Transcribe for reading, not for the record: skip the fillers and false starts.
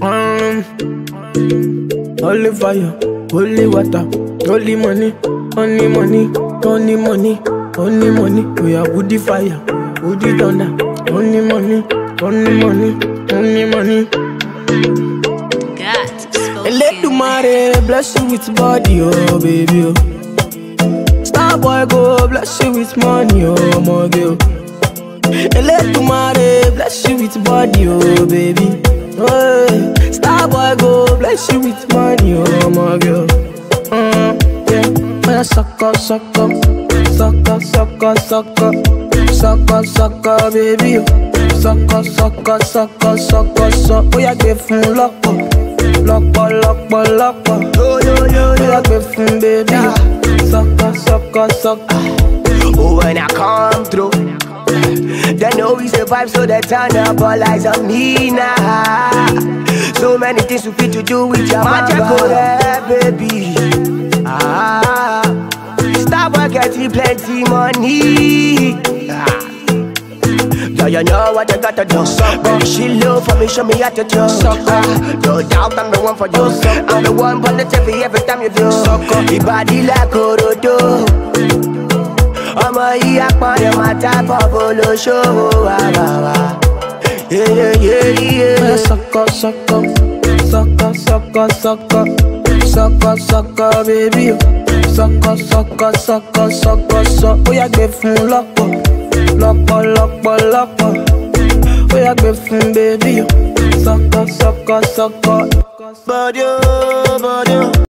Holy fire, holy water, holy money, only money, only money, only money. We are woody fire, woody thunder, only money, only money, only money. God, Elédùmarè bless you with body, oh baby, oh. Star boy go bless you with money, oh my girl. Elédùmarè bless you with body, oh baby. Oh, star boy go bless you with money, oh my girl. Yeah, suck up, suck up, suck up, suck up, suck up, suck up, suck up, baby. Suck up, suck up, suck up, suck up, suck up. Oh, yeah, give him luck up, luck up, luck up, luck up. Oh, yo, yo, yo, give him, baby. Suck up, suck up, suck up. Oh, when I come through, they know we survive, so they turn up all eyes on me now. So many things we fit to do with your mama, baby. Ah, Starboy getting plenty money. Ah. Yeah, you know what I gotta do. Baby, she low for me, show me how to do. No doubt I'm the one for you. I'm the one for the TV every time you do. Your body like Orodo. Omo yi apare ma type of olo show wa wa. Yeah yeah yeah yeah. Suck up, suck up, suck up, suck up, suck up, suck up, suck up, baby. Suck up, suck up, suck up, suck up, suck up. Oh yeah, give him luck up, luck up, luck up, luck up. Oh yeah, give him baby. Suck up, suck up, suck up. Body, body.